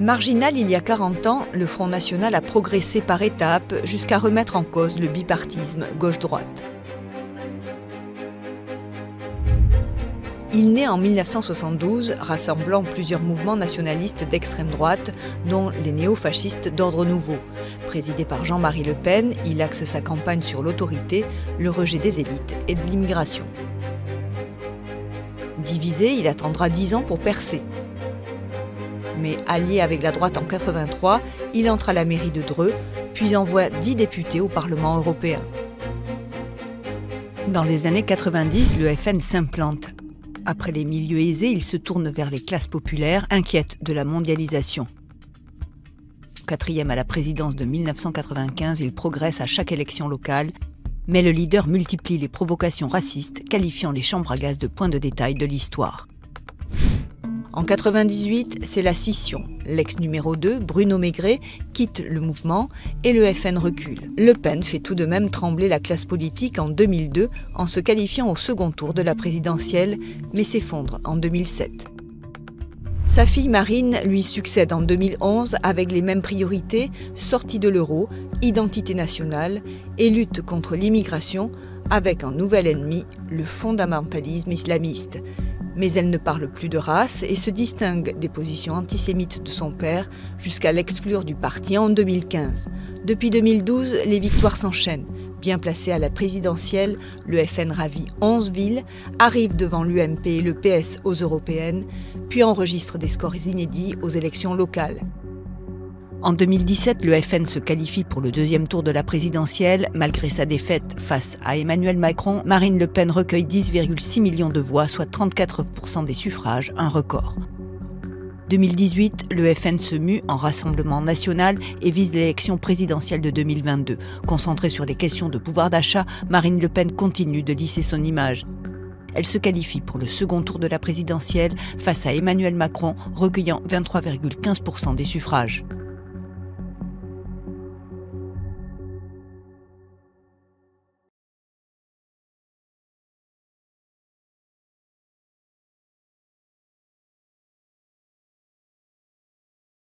Marginal il y a 40 ans, le Front National a progressé par étapes jusqu'à remettre en cause le bipartisme gauche-droite. Il naît en 1972, rassemblant plusieurs mouvements nationalistes d'extrême droite, dont les néo-fascistes d'ordre nouveau. Présidé par Jean-Marie Le Pen, il axe sa campagne sur l'autorité, le rejet des élites et de l'immigration. Divisé, il attendra 10 ans pour percer. Mais allié avec la droite en 1983, il entre à la mairie de Dreux, puis envoie 10 députés au Parlement européen. Dans les années 90, le FN s'implante. Après les milieux aisés, il se tourne vers les classes populaires, inquiètes de la mondialisation. Quatrième à la présidence de 1995, il progresse à chaque élection locale, mais le leader multiplie les provocations racistes, qualifiant les chambres à gaz de points de détail de l'histoire. En 1998, c'est la scission. L'ex numéro 2, Bruno Mégret, quitte le mouvement et le FN recule. Le Pen fait tout de même trembler la classe politique en 2002 en se qualifiant au second tour de la présidentielle, mais s'effondre en 2007. Sa fille Marine lui succède en 2011 avec les mêmes priorités, sortie de l'euro, identité nationale et lutte contre l'immigration, avec un nouvel ennemi, le fondamentalisme islamiste. Mais elle ne parle plus de race et se distingue des positions antisémites de son père jusqu'à l'exclure du parti en 2015. Depuis 2012, les victoires s'enchaînent. Bien placé à la présidentielle, le FN ravit 11 villes, arrive devant l'UMP et le PS aux européennes, puis enregistre des scores inédits aux élections locales. En 2017, le FN se qualifie pour le deuxième tour de la présidentielle. Malgré sa défaite face à Emmanuel Macron, Marine Le Pen recueille 10,6 millions de voix, soit 34% des suffrages, un record. 2018, le FN se mue en Rassemblement national et vise l'élection présidentielle de 2022. Concentrée sur les questions de pouvoir d'achat, Marine Le Pen continue de lisser son image. Elle se qualifie pour le second tour de la présidentielle face à Emmanuel Macron, recueillant 23,15% des suffrages.